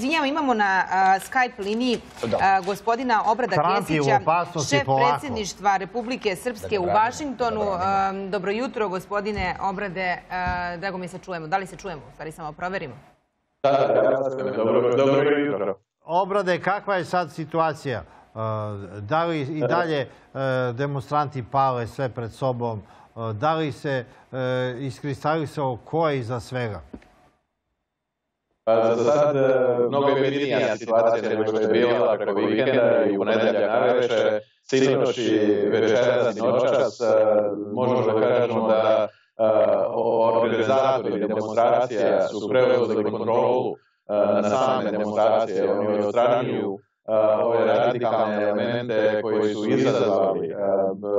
Izvinjavam, imamo na Skype liniji gospodina Obrada Kešića, šef predsjedništva Republike Srpske u Vašingtonu. Dobro jutro, gospodine Obrade, drago mi je se čujemo. Da li se čujemo? Stari, samo proverimo. Dobro jutro. Obrade, kakva je sad situacija? Da li i dalje demonstranti pale sve pred sobom? Da li se iskristalisao ko je iza svega? Za sad mnogo je mirnija situacija nego što je bila preko vikenda i u nedelju naveče, sinoć i večeras i noćas. Možemo da kažemo da organizatori demonstracija su preuzeli kontrolu na same demonstracije. Oni odstranjuju ove radikalne elemente koji su izazvali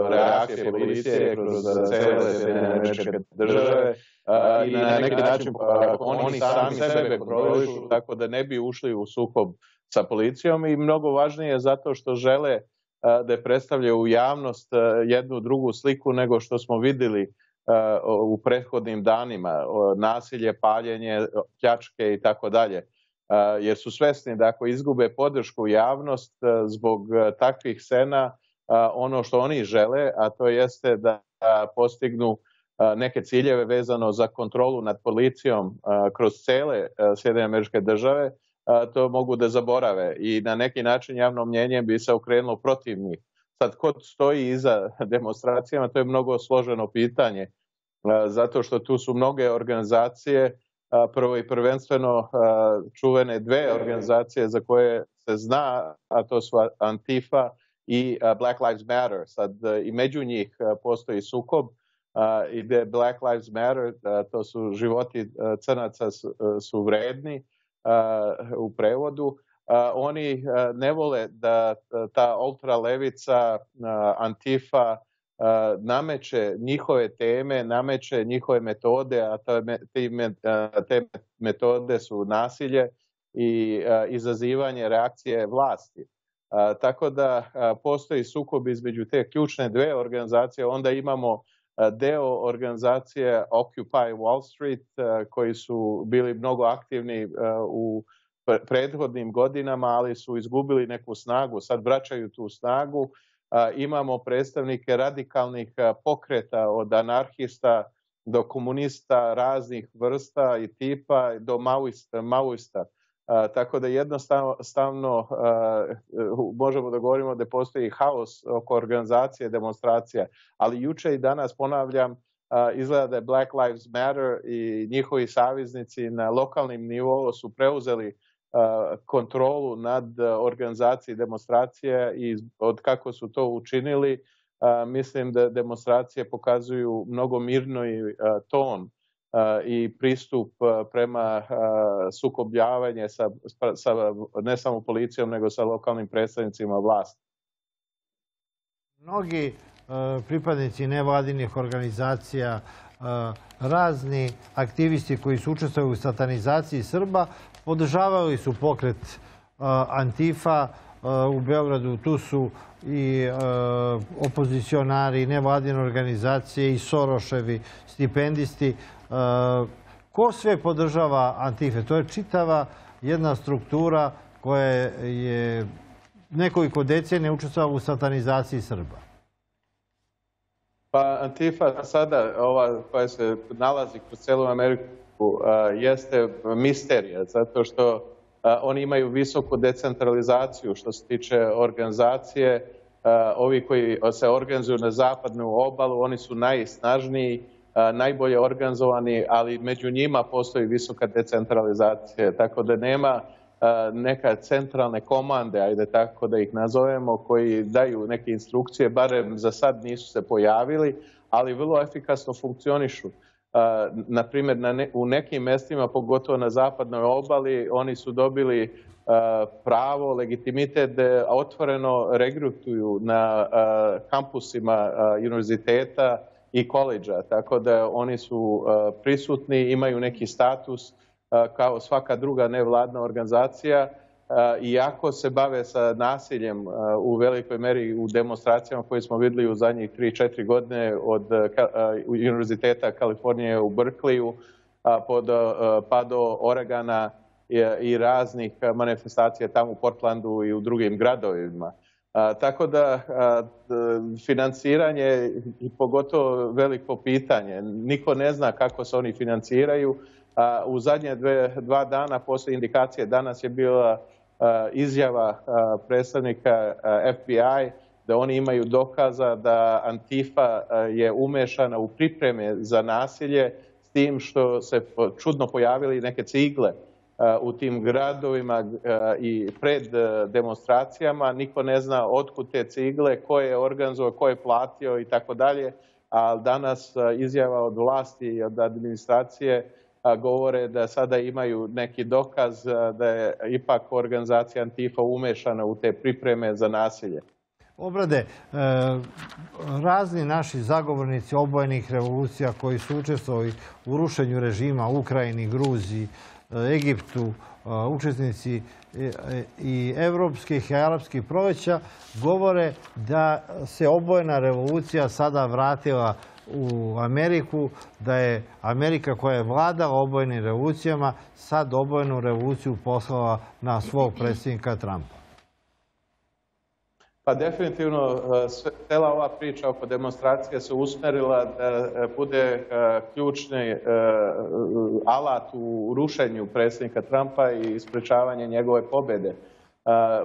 reakcije policije kroz cele Sjedinjene Države i na neki način oni sami sebe kontrolišu tako da ne bi ušli u sukob sa policijom i mnogo važnije je zato što žele da predstavljaju u javnost jednu drugu sliku nego što smo vidjeli u prethodnim danima, nasilje, paljenje, pljačke i tako dalje. Jer su svesni da ako izgube podršku javnost zbog takvih scena, ono što oni žele, a to jeste da postignu neke ciljeve vezano za kontrolu nad policijom kroz cele Sjedinjene Američke Države, to mogu da zaborave i na neki način javno mnjenje bi se okrenulo protiv njih. Sad, ko stoji iza demonstracijama, to je mnogo složeno pitanje, zato što tu su mnoge organizacije, prvo i prvenstveno čuvene dve organizacije za koje se zna, a to su Antifa i Black Lives Matter. Sad i među njih postoji sukob i gde Black Lives Matter, to su životi crnaca su vredni u prevodu. Oni ne vole da ta ultralevica Antifa nameće njihove teme, nameće njihove metode, a te metode su nasilje i izazivanje reakcije vlasti. Tako da postoji sukob između te ključne dve organizacije. Onda imamo deo organizacije Occupy Wall Street koji su bili mnogo aktivni u prethodnim godinama, ali su izgubili neku snagu, sad vraćaju tu snagu. Imamo predstavnike radikalnih pokreta od anarhista do komunista raznih vrsta i tipa do maoista. Tako da jednostavno možemo da govorimo da postoji haos oko organizacije demonstracija. Ali juče i danas, ponavljam, izgleda da je Black Lives Matter i njihovi saveznici na lokalnim nivou su preuzeli kontrolu nad organizacijom demonstracija i od kako su to učinili, mislim da demonstracije pokazuju mnogo mirniji ton i pristup prema sukobljavanje ne samo policijom nego sa lokalnim predstavnicima vlasti. Mnogi pripadnici nevladinih organizacija, razni aktivisti koji su učestvovali u satanizaciji Srba podržavali su pokret Antifa u Beogradu. Tu su i opozicionari, nevladine organizacije i Soroševi stipendisti. Ko sve podržava Antife? To je čitava jedna struktura koja je nekoliko decenija učestvovala u satanizaciji Srba. Pa Antifa sada, ova koja se nalazi kroz celu Ameriku, jeste misterija, zato što oni imaju visoku decentralizaciju što se tiče organizacije. Ovi koji se organizuju na zapadnu obalu, oni su najsnažniji, najbolje organizovani, ali među njima postoji visoka decentralizacija, tako da nema neka centralne komande, ajde tako da ih nazovemo, koji daju neke instrukcije, barem za sad nisu se pojavili, ali vrlo efikasno funkcionišu. Naprimjer, u nekim mestima, pogotovo na zapadnoj obali, oni su dobili pravo, legitimitet, da otvoreno regrutuju na kampusima univerziteta i koleđa, tako da oni su prisutni, imaju neki status kao svaka druga nevladna organizacija, iako se bave sa nasiljem u velikoj meri u demonstracijama koje smo vidjeli u zadnjih 3-4 godine od Univerziteta Kalifornije u Berkliju pa do Oregona i raznih manifestacija tamo u Portlandu i u drugim gradovima. Tako da financiranje je pogotovo veliko pitanje. Niko ne zna kako se oni financiraju. U zadnje dva dana poslije indikacije danas je bila izjava predstavnika FBI da oni imaju dokaza da Antifa je umešana u pripreme za nasilje s tim što se čudno pojavili neke cigle u tim gradovima i pred demonstracijama. Niko ne zna otkud te cigle, ko je organizovao, ko je platio i tako dalje. Ali danas izjava od vlasti i od administracije govore da sada imaju neki dokaz da je ipak organizacija Antifa umešana u te pripreme za nasilje. Obrade, razni naši zagovornici obojenih revolucija koji su učestvovali u rušenju režima u Ukrajini, Gruziji, Egiptu, učesnici i evropskih i arapskih proleća govore da se obojena revolucija sada vratila u Ameriku, da je Amerika koja je vladala obojenim revolucijama sad obojenu revoluciju poslala na svog predsjednika Trumpa. Pa definitivno, cijela ova priča oko demonstracije se usmerila da bude ključni alat u rušenju predsjednika Trumpa i sprečavanje njegove pobjede.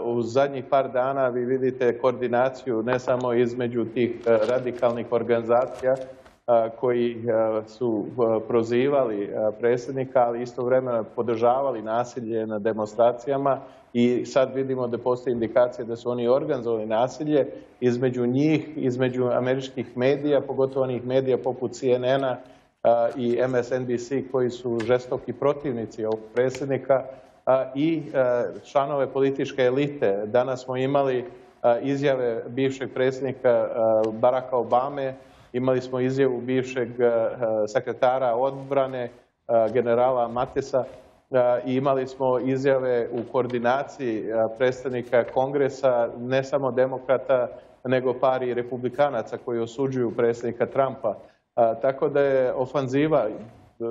U zadnjih par dana vi vidite koordinaciju ne samo između tih radikalnih organizacija koji su prozivali predsjednika, ali istovremeno podržavali nasilje na demonstracijama i sad vidimo da postoje indikacije da su oni organizovali nasilje između njih, između američkih medija, pogotovo onih medija poput CNN-a i MSNBC koji su žestoki protivnici ovog predsjednika i članove političke elite. Danas smo imali izjave bivšeg predsjednika Baracka Obame, imali smo izjavu bivšeg sekretara odbrane, generala Matisa, i imali smo izjave u koordinaciji predstavnika Kongresa, ne samo demokrata, nego par i republikanaca koji osuđuju predsjednika Trumpa. Tako da je ofanziva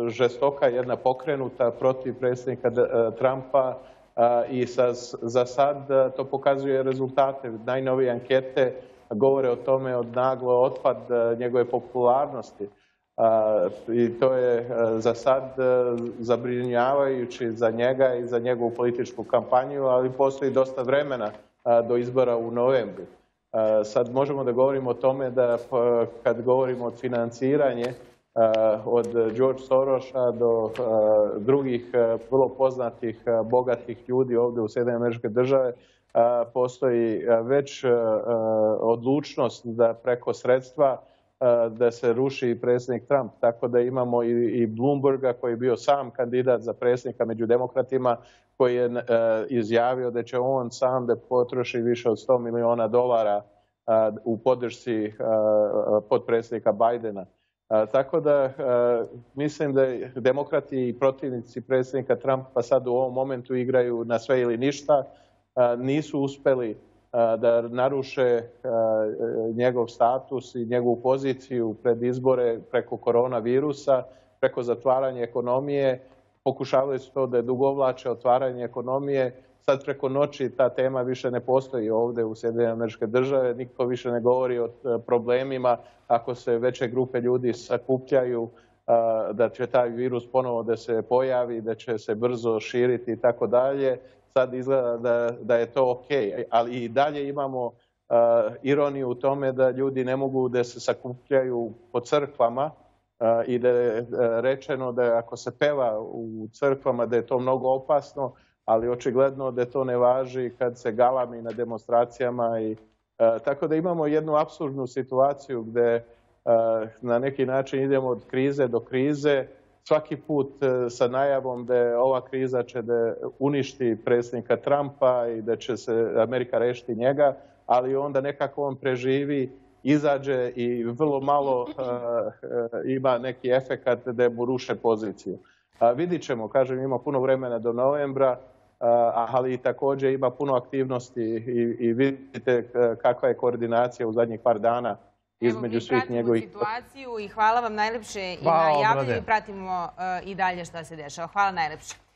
žestoka jedna pokrenuta protiv predsjednika Trumpa i za sad to pokazuje rezultate. Najnovije ankete govore o tome od naglo otpad njegove popularnosti i to je za sad zabrinjavajući za njega i za njegovu političku kampanju, ali postoji dosta vremena do izbora u novembru. Sad možemo da govorimo o tome da kad govorimo o financiranje od George Sorosa do drugih vrlo poznatih bogatih ljudi ovdje u Sjedinjenim Američkim Državama, postoji već odlučnost da preko sredstva da se ruši predsjednik Trump. Tako da imamo i Bloomberga koji je bio sam kandidat za predsjednika među demokratima koji je izjavio da će on sam da potroši više od $100 miliona u podršci potpredsjednika Bajdena. Tako da mislim da demokrati i protivnici predsjednika Trumpa sad u ovom momentu igraju na sve ili ništa. Nisu uspeli da naruše njegov status i njegovu poziciju pred izbore preko koronavirusa, preko zatvaranja ekonomije. Pokušavali su to da odugovlače otvaranje ekonomije. Sad preko noći ta tema više ne postoji ovdje u Sjedinjenim Američkim Državama. Niko više ne govori o problemima ako se veće grupe ljudi sakupljaju, da će taj virus ponovo da se pojavi, da će se brzo širiti i tako dalje. Sad izgleda da je to ok, ali i dalje imamo ironiju u tome da ljudi ne mogu da se sakupljaju po crkvama i da je rečeno da ako se peva u crkvama da je to mnogo opasno, ali očigledno da to ne važi kad se galami na demonstracijama. Tako da imamo jednu apsurdnu situaciju gde na neki način idemo od krize do krize, svaki put sa najavom da je ova kriza će da uništi predsjednika Trumpa i da će se Amerika rešiti njega, ali onda nekako on preživi, izađe i vrlo malo ima neki efekat da mu ruše poziciju. Vidit ćemo, kažem, ima puno vremena do novembra, ali također ima puno aktivnosti i vidite kakva je koordinacija u zadnjih par dana. Evo, mi pratimo situaciju i hvala vam najlepše i na javljanju i pratimo i dalje šta se dešava. Hvala najlepše.